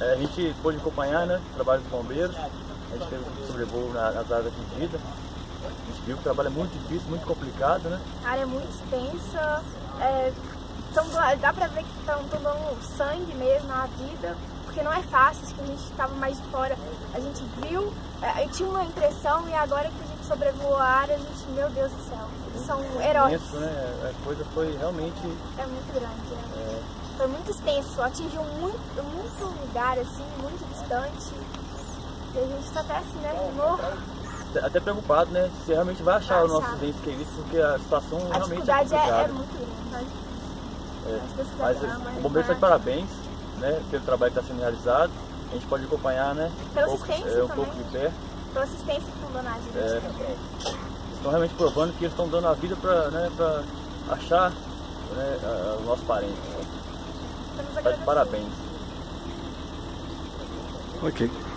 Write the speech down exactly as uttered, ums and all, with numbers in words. É, a gente pôde acompanhar, né, o trabalho dos bombeiros, a gente teve um sobrevoo nas áreas atingidas, a gente viu que o trabalho é muito difícil, muito complicado, né? A área é muito extensa, é, tão, dá pra ver que estão dando sangue mesmo na vida, porque não é fácil. Acho que a gente estava mais de fora, a gente viu, é, tinha uma impressão, e agora que a gente sobrevoou a área, a gente, meu Deus do céu, eles são heróis. Isso, né? A coisa foi realmente... É muito grande, né? É... Foi muito extenso, atingiu muito, muito lugar, assim, muito distante. E a gente tá até assim, né, de novo. Até preocupado, né, se realmente vai achar vai o nosso índice que é isso, porque a situação a realmente é A dificuldade é, é muito grande, é. Mas o bombeiro está de parabéns, né, pelo trabalho que está sendo realizado. A gente pode acompanhar, né, pela pouco, assistência é, um também. pouco de pé. Pela assistência que estão dando a gente. É, estão realmente provando que eles estão dando a vida para, né, pra achar, né, a, a, o nosso parente. Tá de parabéns. Ok.